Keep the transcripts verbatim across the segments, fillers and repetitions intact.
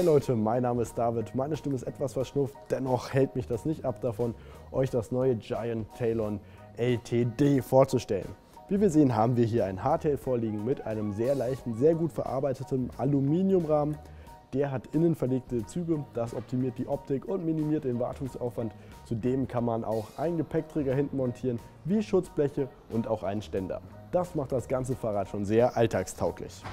Hi Leute, mein Name ist David, meine Stimme ist etwas verschnupft, dennoch hält mich das nicht ab davon, euch das neue Giant Talon L T D vorzustellen. Wie wir sehen, haben wir hier ein Hardtail vorliegen mit einem sehr leichten, sehr gut verarbeiteten Aluminiumrahmen. Der hat innen verlegte Züge, das optimiert die Optik und minimiert den Wartungsaufwand. Zudem kann man auch einen Gepäckträger hinten montieren, wie Schutzbleche und auch einen Ständer. Das macht das ganze Fahrrad schon sehr alltagstauglich.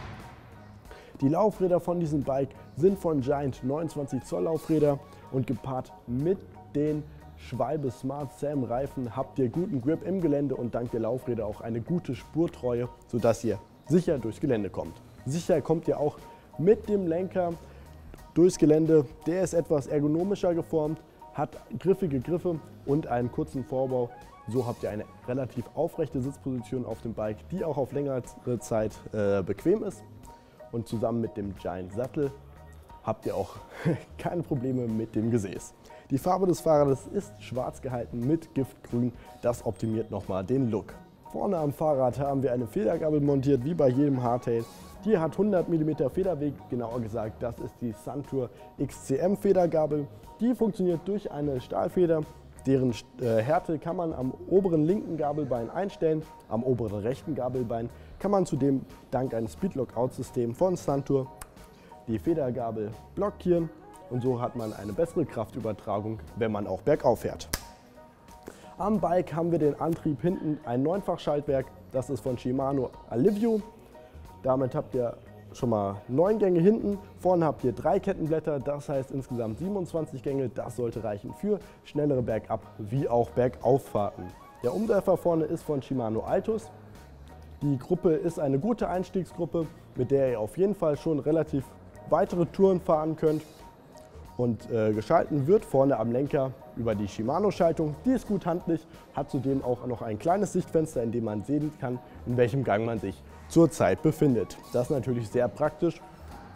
Die Laufräder von diesem Bike sind von Giant neunundzwanzig Zoll Laufräder und gepaart mit den Schwalbe Smart Sam Reifen habt ihr guten Grip im Gelände und dank der Laufräder auch eine gute Spurtreue, sodass ihr sicher durchs Gelände kommt. Sicher kommt ihr auch mit dem Lenker durchs Gelände, der ist etwas ergonomischer geformt, hat griffige Griffe und einen kurzen Vorbau. So habt ihr eine relativ aufrechte Sitzposition auf dem Bike, die auch auf längere Zeit äh, bequem ist. Und zusammen mit dem Giant Sattel habt ihr auch keine Probleme mit dem Gesäß. Die Farbe des Fahrrades ist schwarz gehalten mit Giftgrün, das optimiert nochmal den Look. Vorne am Fahrrad haben wir eine Federgabel montiert, wie bei jedem Hardtail. Die hat hundert Millimeter Federweg, genauer gesagt, das ist die Suntour X C M Federgabel. Die funktioniert durch eine Stahlfeder, deren Härte kann man am oberen linken Gabelbein einstellen, am oberen rechten Gabelbein kann man zudem dank einem Speed-Lockout-System von Suntour die Federgabel blockieren. Und so hat man eine bessere Kraftübertragung, wenn man auch bergauf fährt. Am Bike haben wir den Antrieb hinten, ein Neunfach-Schaltwerk, das ist von Shimano Alivio. Damit habt ihr schon mal neun Gänge hinten, vorne habt ihr drei Kettenblätter, das heißt insgesamt siebenundzwanzig Gänge, das sollte reichen für schnellere Bergab- wie auch Bergauffahrten. Der Umwerfer vorne ist von Shimano Altus. Die Gruppe ist eine gute Einstiegsgruppe, mit der ihr auf jeden Fall schon relativ weitere Touren fahren könnt. Und äh, geschalten wird vorne am Lenker über die Shimano-Schaltung. Die ist gut handlich, hat zudem auch noch ein kleines Sichtfenster, in dem man sehen kann, in welchem Gang man sich zurzeit befindet. Das ist natürlich sehr praktisch.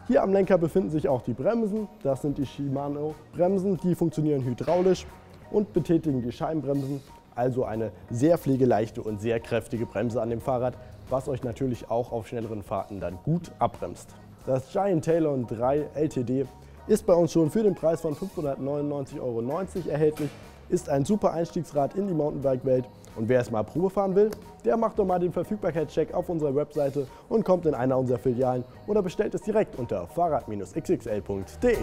Hier am Lenker befinden sich auch die Bremsen. Das sind die Shimano-Bremsen, die funktionieren hydraulisch und betätigen die Scheibenbremsen. Also eine sehr pflegeleichte und sehr kräftige Bremse an dem Fahrrad, was euch natürlich auch auf schnelleren Fahrten dann gut abbremst. Das Giant Talon drei L T D ist bei uns schon für den Preis von fünfhundertneunundneunzig Euro neunzig erhältlich, ist ein super Einstiegsrad in die Mountainbike-Welt und wer es mal Probe fahren will, der macht doch mal den Verfügbarkeitscheck auf unserer Webseite und kommt in einer unserer Filialen oder bestellt es direkt unter fahrrad X X L punkt de.